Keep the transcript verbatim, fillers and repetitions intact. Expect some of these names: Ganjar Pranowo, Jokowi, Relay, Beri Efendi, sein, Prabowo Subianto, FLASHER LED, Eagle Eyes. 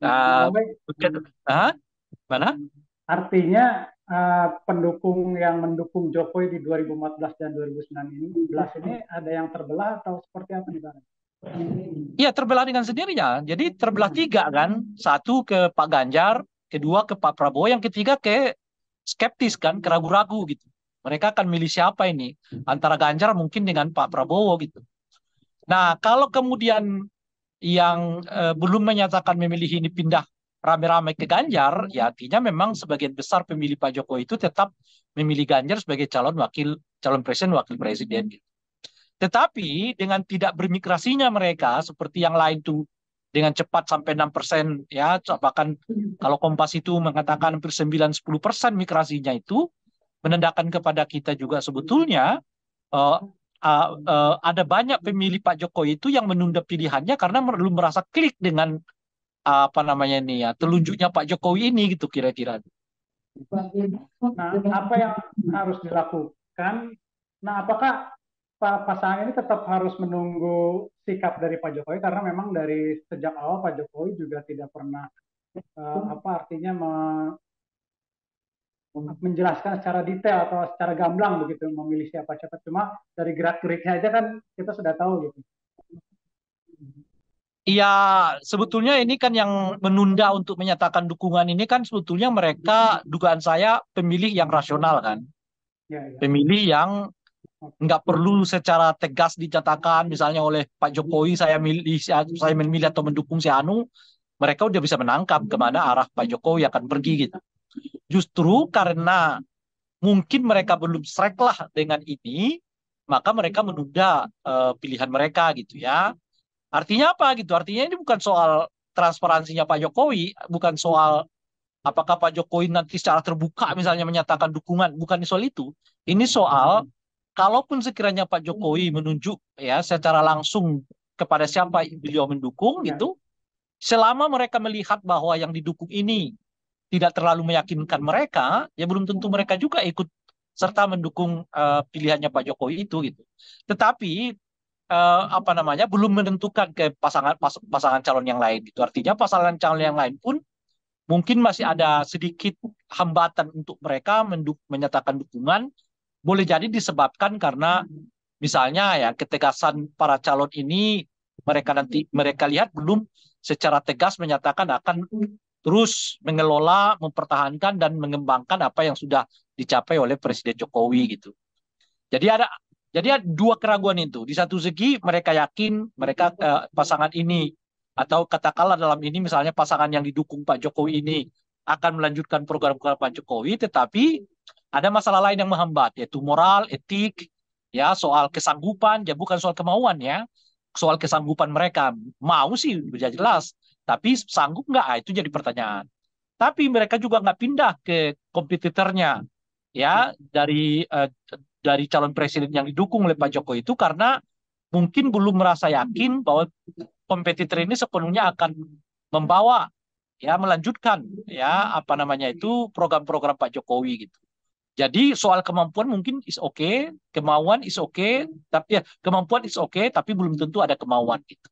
Nah, nah, mana? Artinya uh, pendukung yang mendukung Jokowi di dua ribu empat belas dan dua ribu sembilan belas ini ada yang terbelah atau seperti apa nih, Bang? Iya, terbelah dengan sendirinya. Jadi terbelah tiga kan, satu ke Pak Ganjar, kedua ke Pak Prabowo, yang ketiga ke skeptis kan, keragu-ragu gitu. Mereka akan milih siapa ini antara Ganjar mungkin dengan Pak Prabowo gitu. Nah, kalau kemudian yang eh, belum menyatakan memilih ini pindah rame-rame ke Ganjar, ya artinya memang sebagian besar pemilih Pak Jokowi itu tetap memilih Ganjar sebagai calon wakil calon presiden wakil presiden. Tetapi dengan tidak bermigrasinya mereka seperti yang lain tuh dengan cepat sampai enam persen ya, bahkan kalau Kompas itu mengatakan hampir sembilan sampai sepuluh persen migrasinya itu menandakan kepada kita juga sebetulnya uh, uh, uh, ada banyak pemilih Pak Jokowi itu yang menunda pilihannya karena belum merasa klik dengan uh, apa namanya ini ya, telunjuknya Pak Jokowi ini gitu kira-kira. Nah, apa yang harus dilakukan? Nah, apakah pasangan ini tetap harus menunggu sikap dari Pak Jokowi karena memang dari sejak awal Pak Jokowi juga tidak pernah uh, apa artinya menjelaskan secara detail atau secara gamblang begitu memilih siapa-siapa, cuma dari gerak-geriknya aja kan kita sudah tahu gitu. Iya, sebetulnya ini kan yang menunda untuk menyatakan dukungan ini kan sebetulnya mereka, dugaan saya, pemilih yang rasional kan, ya, ya. Pemilih yang nggak perlu secara tegas dinyatakan misalnya oleh Pak Jokowi saya milih, saya memilih atau mendukung si Anu, mereka udah bisa menangkap kemana arah Pak Jokowi akan pergi gitu. Justru karena mungkin mereka belum srek lah dengan ini, maka mereka menunda uh, pilihan mereka gitu ya. Artinya apa gitu? Artinya ini bukan soal transparansinya Pak Jokowi, bukan soal apakah Pak Jokowi nanti secara terbuka misalnya menyatakan dukungan, bukan soal itu. Ini soal kalaupun sekiranya Pak Jokowi menunjuk ya secara langsung kepada siapa beliau mendukung gitu, selama mereka melihat bahwa yang didukung ini tidak terlalu meyakinkan mereka, ya belum tentu mereka juga ikut serta mendukung uh, pilihannya Pak Jokowi itu gitu. Tetapi uh, apa namanya belum menentukan ke pasangan pas, pasangan calon yang lain gitu. Artinya pasangan calon yang lain pun mungkin masih ada sedikit hambatan untuk mereka menduk, menyatakan dukungan. Boleh jadi disebabkan karena misalnya ya ketegasan para calon ini mereka nanti mereka lihat belum secara tegas menyatakan akan terus mengelola, mempertahankan, dan mengembangkan apa yang sudah dicapai oleh Presiden Jokowi gitu. Jadi ada, jadi ada dua keraguan itu. Di satu segi mereka yakin mereka eh, pasangan ini atau katakanlah dalam ini misalnya pasangan yang didukung Pak Jokowi ini akan melanjutkan program-program Pak Jokowi, tetapi ada masalah lain yang menghambat yaitu moral, etik, ya soal kesanggupan, ya bukan soal kemauan ya, soal kesanggupan mereka mau sih jelas. Tapi sanggup nggak? Itu jadi pertanyaan. Tapi mereka juga nggak pindah ke kompetitornya, ya dari eh, dari calon presiden yang didukung oleh Pak Jokowi itu karena mungkin belum merasa yakin bahwa kompetitor ini sepenuhnya akan membawa, ya melanjutkan, ya apa namanya itu program-program Pak Jokowi gitu. Jadi soal kemampuan mungkin is oke, okay, kemauan is oke, okay, tapi ya kemampuan is oke, okay, tapi belum tentu ada kemauan gitu.